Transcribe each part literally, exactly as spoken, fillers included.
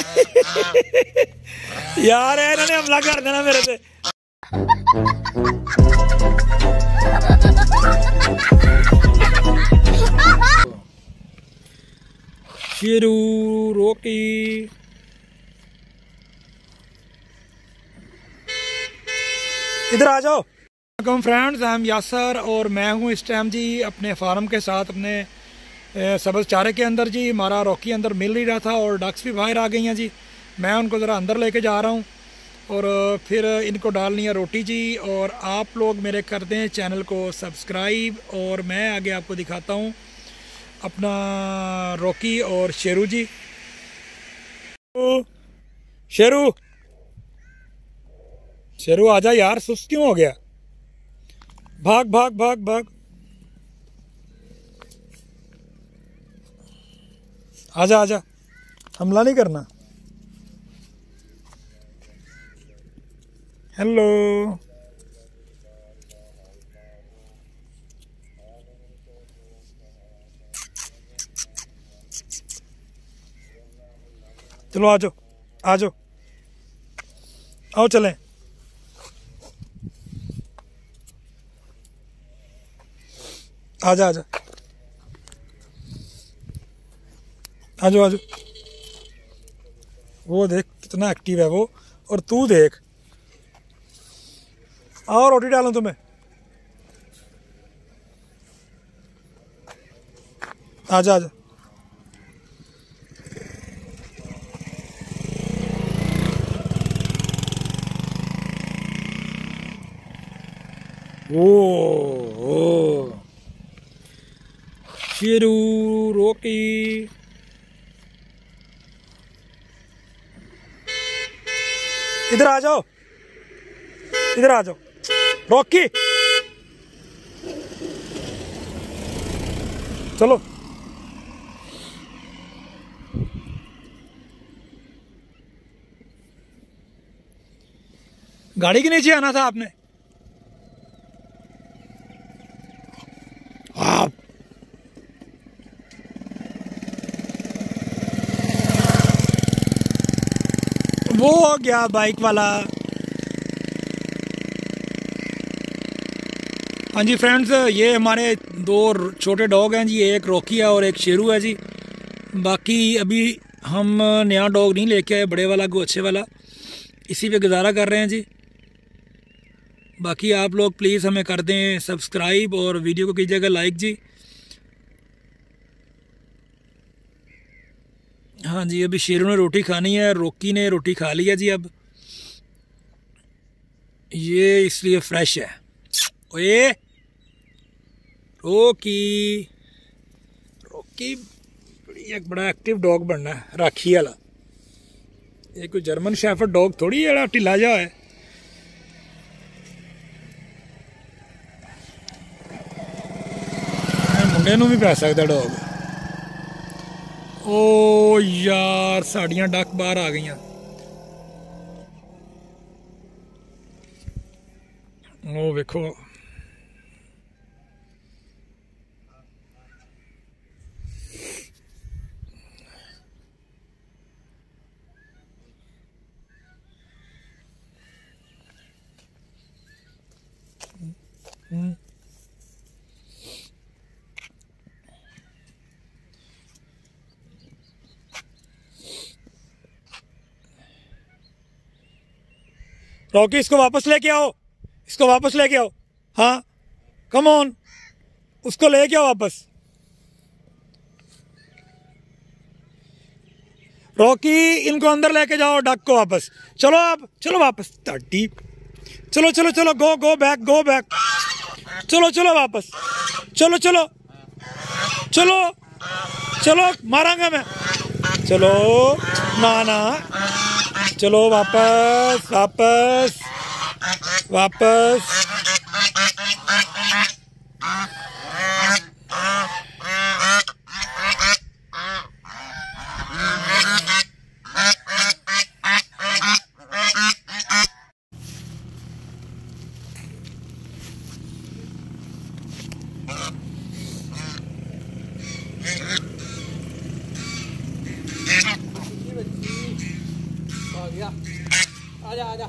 यार इन्होंने हमला कर देना मेरे पे। शेरू रोकी इधर आ जाओ। वेलकम फ्रेंड्स, हम यासर और मैं हूँ इस टाइम जी अपने फार्म के साथ अपने सब्ज़ चारे के अंदर जी। हमारा रॉकी अंदर मिल नहीं रहा था और डक्स भी बाहर आ गई हैं जी। मैं उनको ज़रा अंदर लेके जा रहा हूँ और फिर इनको डालनी है रोटी जी। और आप लोग मेरे कर दें चैनल को सब्सक्राइब। और मैं आगे आपको दिखाता हूँ अपना रॉकी और शेरू जी। शेरू शेरू आजा यार, सुस्त क्यों हो गया? भाग भाग भाग भाग, आजा आजा, हमला नहीं करना। हेलो चलो आ जाओ आ जाओ, आओ चलें। आजा आजा आ जाओ आ जाओ। वो देख कितना एक्टिव है वो, और तू देख। और रोटी डालूं तुम्हें? आजा आजा। ओ ओ शेरू रोकी इधर आ जाओ, इधर आ जाओ रॉकी। चलो गाड़ी के नीचे आना था आपने। आप वो हो गया बाइक वाला। हाँ जी फ्रेंड्स, ये हमारे दो छोटे डॉग हैं जी, एक रॉकी है और एक शेरू है जी। बाकी अभी हम नया डॉग नहीं लेके आए, बड़े वाला को अच्छे वाला, इसी पे गुजारा कर रहे हैं जी। बाकी आप लोग प्लीज़ हमें कर दें सब्सक्राइब और वीडियो को कीजिएगा लाइक जी। हाँ जी, अभी शेरू ने रोटी खानी है, रॉकी ने रोटी खा ली है जी। अब ये इसलिए फ्रेश है। ओए रॉकी, रॉकी एक बड़ा एक्टिव डॉग बनना है, राखी वाला। ये कोई जर्मन शेफर्ड डॉग थोड़ी है, ढिला जा है। मुंडे नू भी पै सकता डॉग। ओ यार साड़ियां डक बाहर आ गई। ओ देखो Hmm. रॉकी इसको वापस लेके आओ, इसको वापस लेके आओ। हाँ कम ऑन, उसको लेके आओ वापस। रॉकी इनको अंदर लेके जाओ, डक को वापस। चलो आप चलो वापस, ताटी चलो चलो चलो, गो गो बैक गो बैक, चलो चलो वापस, चलो चलो चलो चलो, मारांगा मैं। चलो ना ना, चलो वापस वापस वापस। आ गया। आजा आजा आजा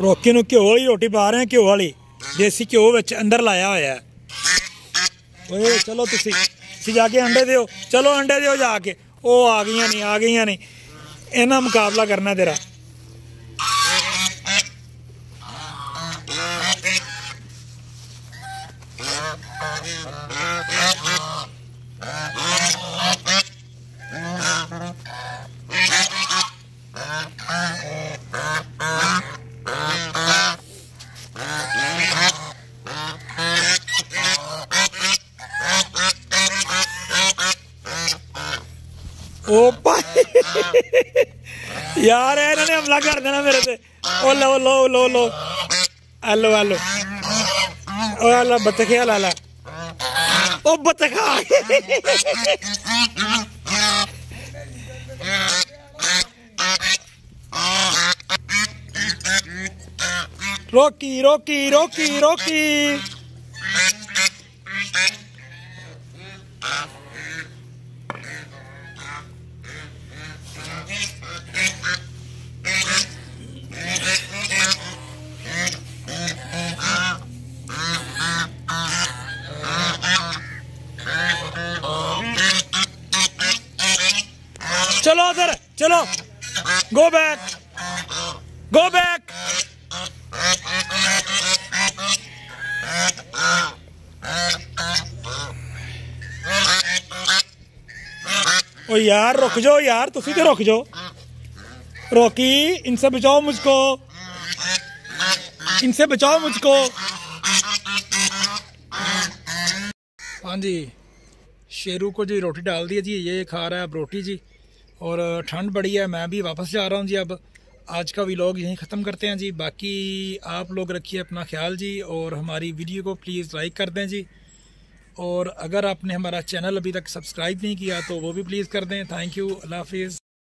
रोकी नु घ्यो वाली रोटी पा रहे हैं, घ्यो वाली देसी घ्यो विच अंदर लाया होया है। ओए चलो तुसी तुसी जाके अंडे दिओ, चलो अंडे दिओ जाके। ओ आ गई नहीं आ गई नहीं, इन्हां मुकाबला करना तेरा। ओ भाई यार इन्होंने हमला कर देना मेरे से। ओ लो लो लो लो आलो आलो ओ आला बतखिया लाला। ओ बतखा रोकी रोकी रोकी रोकी चलो सर चलो, गो बैक गो बैक। ओ यार रुक जाओ यार, तुसी तो रुक जाओ। रोकी इनसे बचाओ मुझको, इनसे बचाओ मुझको। हाँ जी, शेरू को जी रोटी डाल दिया जी, ये खा रहा है रोटी जी। और ठंड बड़ी है, मैं भी वापस जा रहा हूँ जी। अब आज का व्लॉग यहीं ख़त्म करते हैं जी। बाकी आप लोग रखिए अपना ख्याल जी, और हमारी वीडियो को प्लीज़ लाइक कर दें जी। और अगर आपने हमारा चैनल अभी तक सब्सक्राइब नहीं किया तो वो भी प्लीज़ कर दें। थैंक यू, अल्लाह हाफिज़।